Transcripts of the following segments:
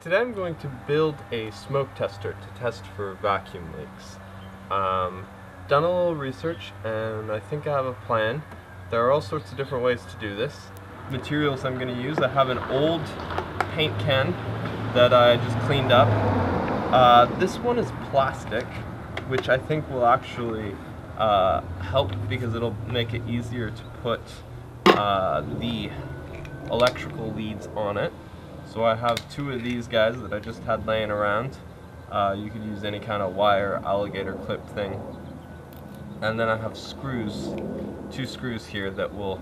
Today I'm going to build a smoke tester to test for vacuum leaks. Done a little research and I think I have a plan. There are all sorts of different ways to do this. Materials I'm going to use, I have an old paint can that I just cleaned up. This one is plastic, which I think will actually help because it'll make it easier to put the electrical leads on it. So I have two of these guys that I just had laying around. You could use any kind of wire, alligator clip thing. And then I have screws, two screws here that will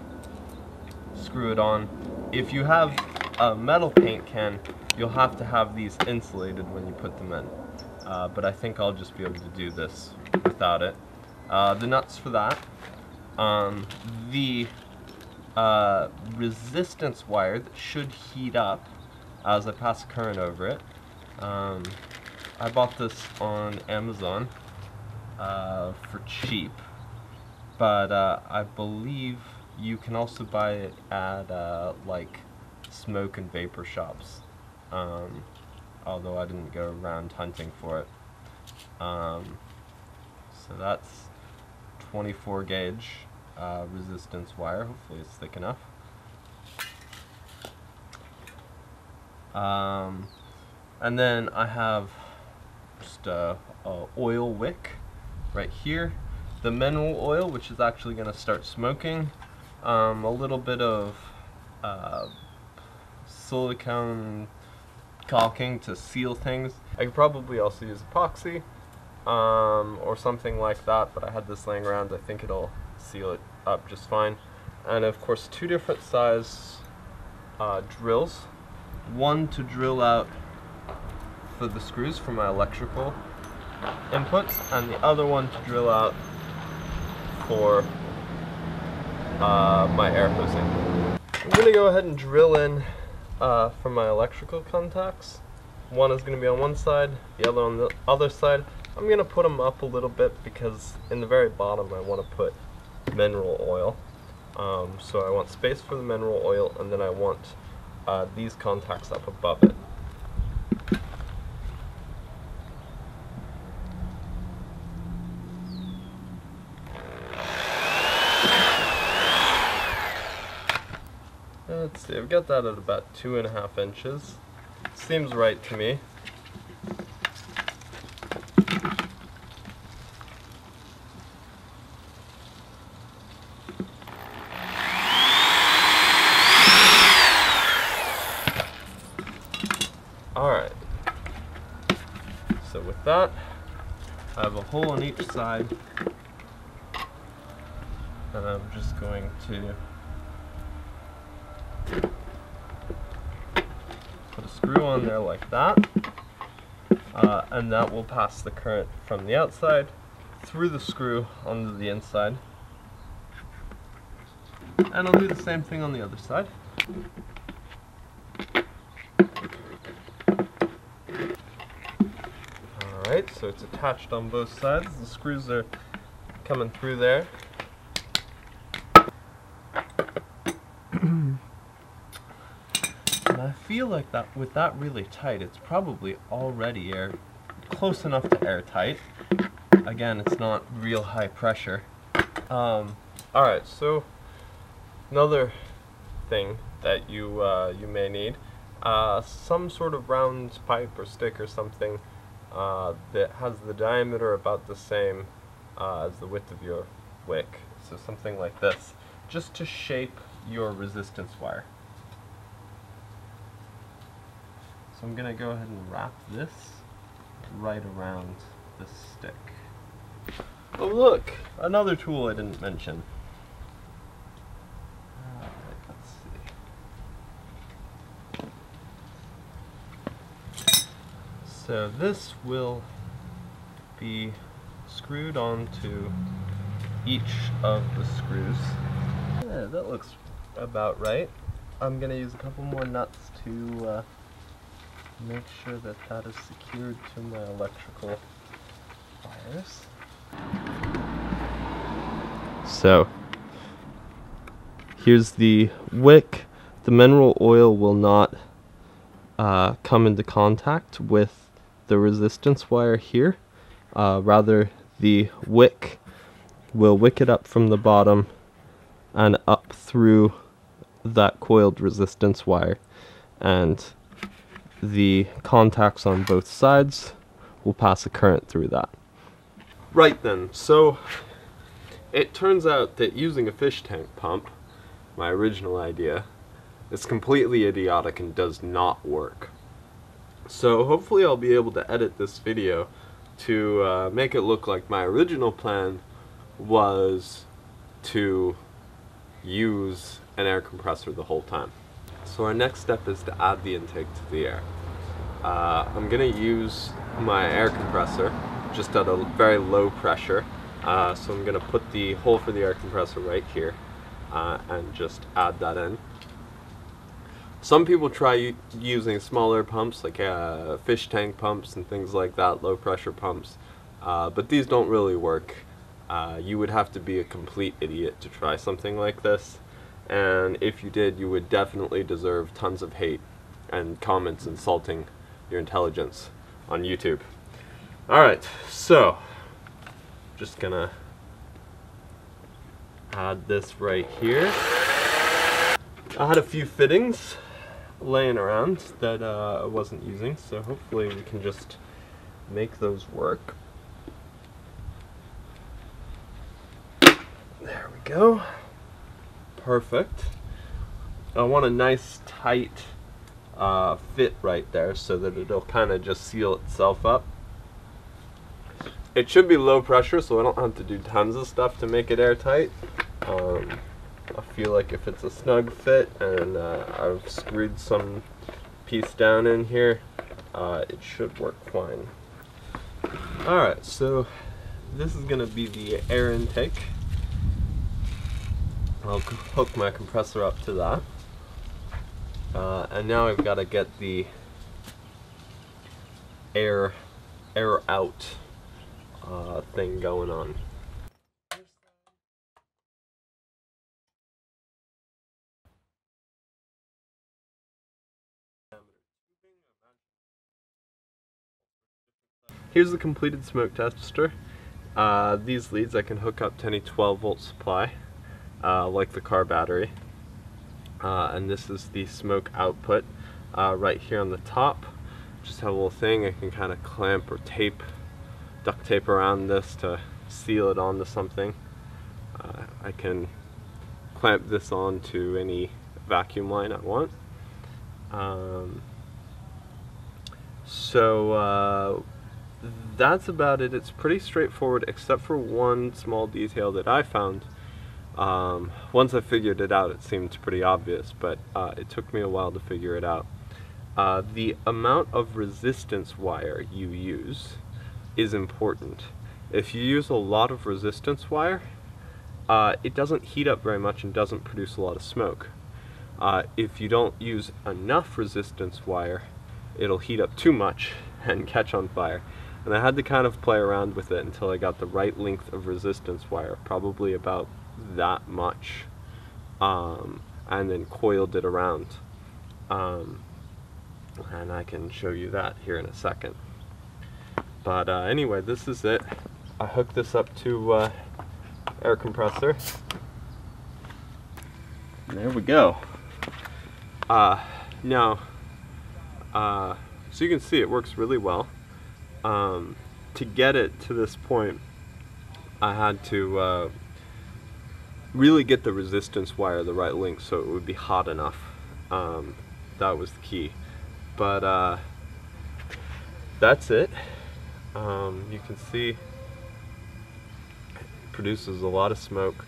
screw it on. If you have a metal paint can, you'll have to have these insulated when you put them in. But I think I'll just be able to do this without it. The nuts for that. The resistance wire that should heat up as I pass current over it. I bought this on Amazon for cheap, but I believe you can also buy it at like smoke and vapor shops, although I didn't go around hunting for it. So that's 24 gauge resistance wire, hopefully it's thick enough. And then I have just a oil wick right here, the mineral oil, which is actually going to start smoking, a little bit of silicone caulking to seal things. I could probably also use epoxy or something like that, but I had this laying around. I think it'll seal it up just fine. And of course two different size drills. One to drill out for the screws for my electrical inputs, and the other one to drill out for my air hosing. I'm going to go ahead and drill in for my electrical contacts. One is going to be on one side, the other on the other side. I'm going to put them up a little bit because in the very bottom I want to put mineral oil. So I want space for the mineral oil, and then I want these contacts up above it. Let's see, I've got that at about 2.5 inches. Seems right to me. Alright, so with that, I have a hole on each side, and I'm just going to put a screw on there like that, and that will pass the current from the outside through the screw onto the inside, and I'll do the same thing on the other side. Alright, so it's attached on both sides. The screws are coming through there. And I feel like that with that really tight, it's probably already close enough to airtight. Again, it's not real high pressure. Alright, so another thing that you you may need, some sort of round pipe or stick or something. That has the diameter about the same as the width of your wick, so something like this, just to shape your resistance wire. So I'm going to go ahead and wrap this right around this stick. Oh look, another tool I didn't mention. So this will be screwed onto each of the screws. Yeah, that looks about right. I'm going to use a couple more nuts to make sure that that is secured to my electrical wires. So here's the wick. The mineral oil will not come into contact with the resistance wire here. Rather, the wick will wick it up from the bottom and up through that coiled resistance wire, and the contacts on both sides will pass a current through that. Right then, so it turns out that using a fish tank pump, my original idea, is completely idiotic and does not work. So hopefully I'll be able to edit this video to make it look like my original plan was to use an air compressor the whole time. So our next step is to add the intake to the air. I'm going to use my air compressor just at a very low pressure. So I'm going to put the hole for the air compressor right here and just add that in. Some people try using smaller pumps like fish tank pumps and things like that, low pressure pumps, but these don't really work. You would have to be a complete idiot to try something like this, and if you did, you would definitely deserve tons of hate and comments insulting your intelligence on YouTube. Alright, so just gonna add this right here. I had a few fittings laying around that I wasn't using, so hopefully we can just make those work. There we go. Perfect. I want a nice tight fit right there so that it'll kind of just seal itself up. It should be low pressure, so I don't have to do tons of stuff to make it airtight. I feel like if it's a snug fit and I've screwed some piece down in here, it should work fine. Alright, so this is going to be the air intake. I'll hook my compressor up to that. And now I've got to get the air out thing going on. Here's the completed smoke tester. These leads I can hook up to any 12-volt supply, like the car battery. And this is the smoke output right here on the top. Just have a little thing I can kind of clamp or tape, duct tape around this to seal it onto something. I can clamp this on to any vacuum line I want. That's about it. It's pretty straightforward except for one small detail that I found. Once I figured it out, it seemed pretty obvious, but it took me a while to figure it out. The amount of resistance wire you use is important. If you use a lot of resistance wire, it doesn't heat up very much and doesn't produce a lot of smoke. If you don't use enough resistance wire, it'll heat up too much and catch on fire. And I had to kind of play around with it until I got the right length of resistance wire, probably about that much, and then coiled it around. And I can show you that here in a second. But anyway, this is it. I hooked this up to air compressor. There we go. So you can see it works really well. To get it to this point, I had to really get the resistance wire the right length so it would be hot enough. That was the key. But that's it. You can see it produces a lot of smoke.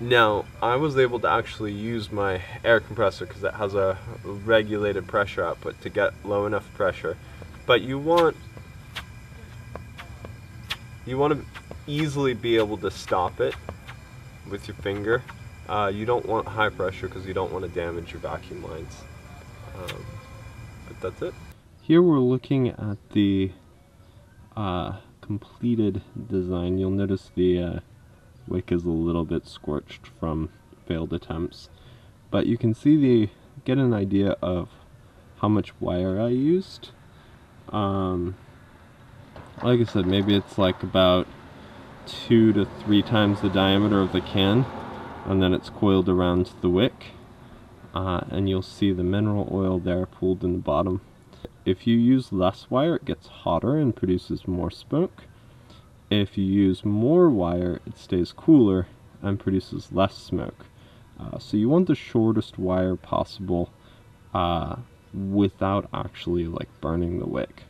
Now, I was able to actually use my air compressor because it has a regulated pressure output to get low enough pressure. But you want to easily be able to stop it with your finger. You don't want high pressure because you don't want to damage your vacuum lines. But that's it. Here we're looking at the completed design. You'll notice the wick is a little bit scorched from failed attempts. But you can see get an idea of how much wire I used. Like I said, maybe it's like about 2 to 3 times the diameter of the can, and then it's coiled around the wick, and you'll see the mineral oil there pooled in the bottom. If you use less wire, it gets hotter and produces more smoke. If you use more wire, it stays cooler and produces less smoke. So you want the shortest wire possible without actually like burning the wick.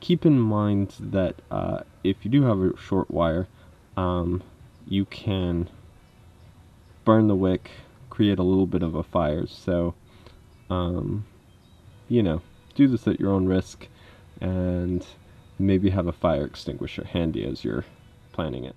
Keep in mind that if you do have a short wire, you can burn the wick, create a little bit of a fire. So, you know, do this at your own risk, and maybe have a fire extinguisher handy as you're planning it.